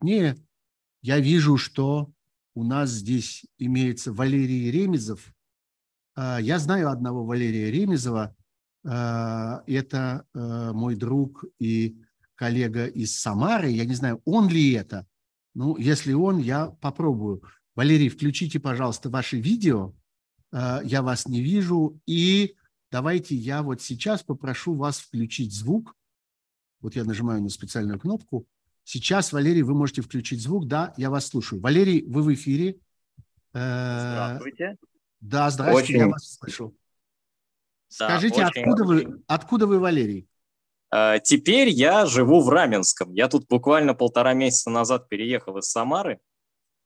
Нет, я вижу, что у нас здесь имеется Валерий Ремизов. Я знаю одного Валерия Ремизова. Это мой друг и коллега из Самары. Я не знаю, он ли это. Ну, если он, я попробую. Валерий, включите, пожалуйста, ваше видео. Я вас не вижу. И давайте я вот сейчас попрошу вас включить звук. Вот я нажимаю на специальную кнопку. Сейчас, Валерий, вы можете включить звук. Да, я вас слушаю. Валерий, вы в эфире. Здравствуйте. Да, здравствуйте, я вас слышу. Скажите, откуда вы, Валерий? Теперь я живу в Раменском. Я тут буквально 1,5 месяца назад переехал из Самары.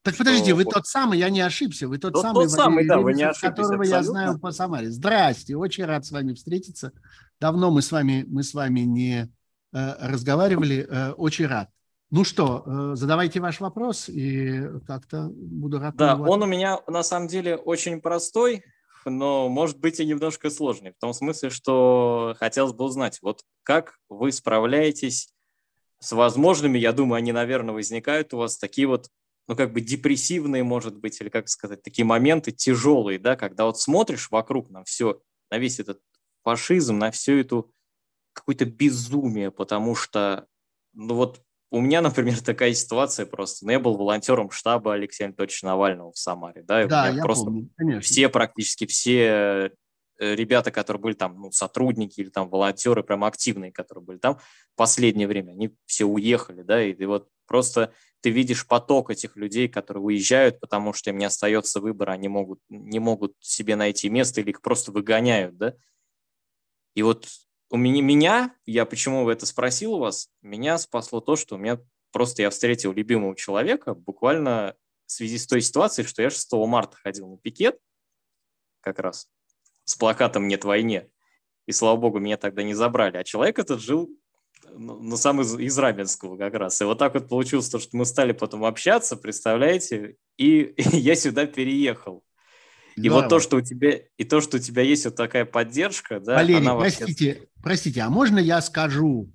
Так подождите, вы тот самый, я не ошибся. Вы тот самый, да, вы не ошиблись, которого абсолютно я знаю по Самаре. Здрасте, очень рад с вами встретиться. Давно мы с вами не разговаривали, очень рад. Ну что, задавайте ваш вопрос, и как-то буду рад. Да, он у меня на самом деле очень простой, но может быть и немножко сложный, в том смысле, что хотелось бы узнать, вот как вы справляетесь с возможными, я думаю, они, наверное, возникают у вас такие вот, ну как бы депрессивные, может быть, или как сказать, такие моменты тяжелые, да, когда вот смотришь вокруг на все, на весь этот фашизм, на всю эту какое-то безумие, потому что, ну вот, у меня, например, такая ситуация просто. Ну, я был волонтером штаба Алексея Анатольевича Навального в Самаре. Да, я просто помню, конечно. Практически все ребята, которые были там, ну, сотрудники или там волонтеры, прям активные, которые были там в последнее время, они все уехали, да, и вот просто ты видишь поток этих людей, которые уезжают, потому что им не остается выбора, они не могут себе найти место или их просто выгоняют, да. И вот я почему это спросил у вас, меня спасло то, что у меня просто я встретил любимого человека буквально в связи с той ситуацией, что я 6 марта ходил на пикет как раз с плакатом «Нет войне», и, слава богу, меня тогда не забрали, а человек этот жил сам из Раменского как раз, и вот так вот получилось то, что мы стали потом общаться, представляете, и я сюда переехал. И да, вот то, что у тебя есть вот такая поддержка, да. Валерий, она простите, а можно я скажу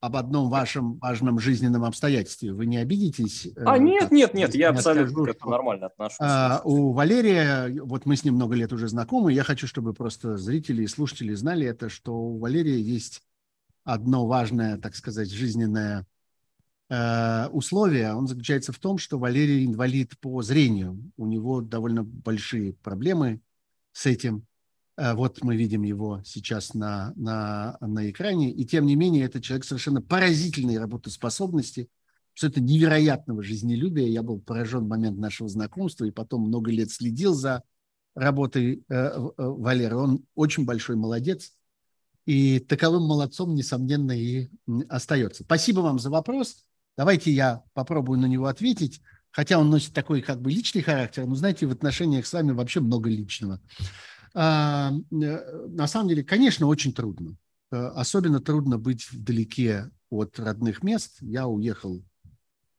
об одном вашем важном жизненном обстоятельстве? Вы не обидитесь? Нет, я абсолютно скажу, к этому нормально отношусь. У Валерия, вот мы с ним много лет уже знакомы, я хочу, чтобы просто зрители и слушатели знали это, что у Валерия есть одно важное, так сказать, жизненное условие. Он заключается в том, что Валерий инвалид по зрению. У него довольно большие проблемы с этим. Вот мы видим его сейчас на экране. И тем не менее, это человек совершенно поразительной работоспособности, абсолютно невероятного жизнелюбия. Я был поражен в момент нашего знакомства и потом много лет следил за работой Валеры. Он очень большой молодец. И таковым молодцом, несомненно, и остается. Спасибо вам за вопрос. Давайте я попробую на него ответить, хотя он носит такой как бы личный характер, но, знаете, в отношениях с вами вообще много личного. На самом деле, конечно, очень трудно. Особенно трудно быть вдалеке от родных мест. Я уехал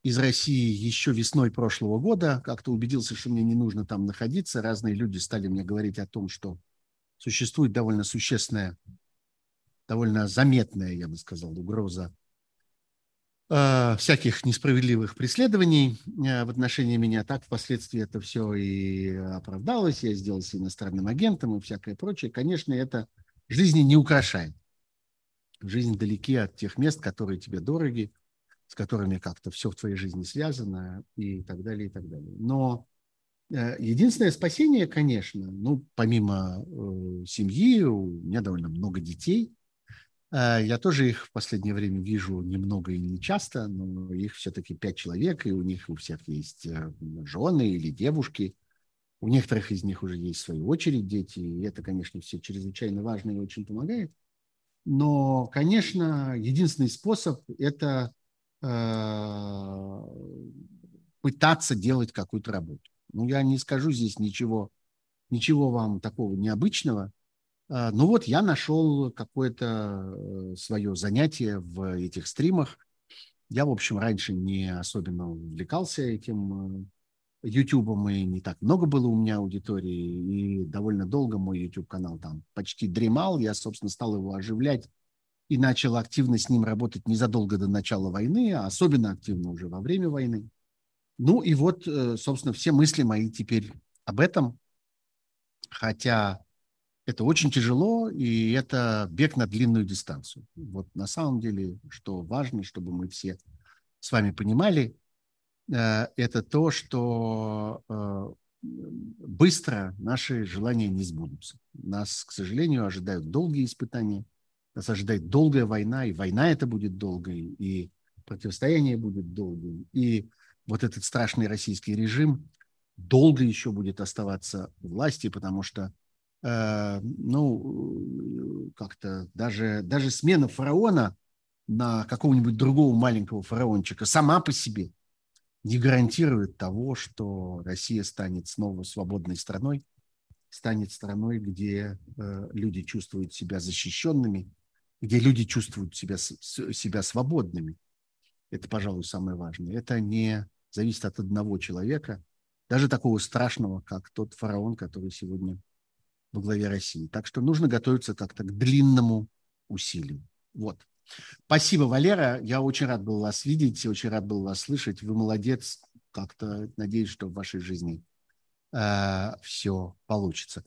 из России еще весной прошлого года, как-то убедился, что мне не нужно там находиться. Разные люди стали мне говорить о том, что существует довольно существенная, довольно заметная, я бы сказал, угроза всяких несправедливых преследований в отношении меня. Так впоследствии это все и оправдалось, я сделался иностранным агентом и всякое прочее. Конечно, это жизни не украшает. Жизнь далеки от тех мест, которые тебе дороги, с которыми как-то все в твоей жизни связано и так далее, и так далее. Но единственное спасение, конечно, ну, помимо семьи, у меня довольно много детей. Я тоже их в последнее время вижу немного и не часто, но их все-таки 5 человек, и у них у всех есть жены или девушки. У некоторых из них уже есть в свою очередь дети, и это, конечно, все чрезвычайно важно и очень помогает. Но, конечно, единственный способ – это пытаться делать какую-то работу. Ну, я не скажу здесь ничего вам такого необычного. Ну вот я нашел какое-то свое занятие в этих стримах. Я, в общем, раньше не особенно увлекался этим YouTube, и не так много было у меня аудитории, и довольно долго мой YouTube-канал там почти дремал. Я, собственно, стал его оживлять и начал активно с ним работать незадолго до начала войны, а особенно активно уже во время войны. Ну и вот, собственно, все мысли мои теперь об этом, хотя это очень тяжело, и это бег на длинную дистанцию. Вот на самом деле, что важно, чтобы мы все с вами понимали, это то, что быстро наши желания не сбудутся. Нас, к сожалению, ожидают долгие испытания, нас ожидает долгая война, и война эта будет долгой, и противостояние будет долгим, и вот этот страшный российский режим долго еще будет оставаться у власти, потому что ну, как-то даже смена фараона на какого-нибудь другого маленького фараончика сама по себе не гарантирует того, что Россия станет снова свободной страной, станет страной, где люди чувствуют себя защищенными, где люди чувствуют себя свободными. Это, пожалуй, самое важное. Это не зависит от одного человека, даже такого страшного, как тот фараон, который сегодня во главе России. Так что нужно готовиться как-то к длинному усилию. Вот. Спасибо, Валера. Я очень рад был вас видеть, очень рад был вас слышать. Вы молодец. Как-то надеюсь, что в вашей жизни все получится.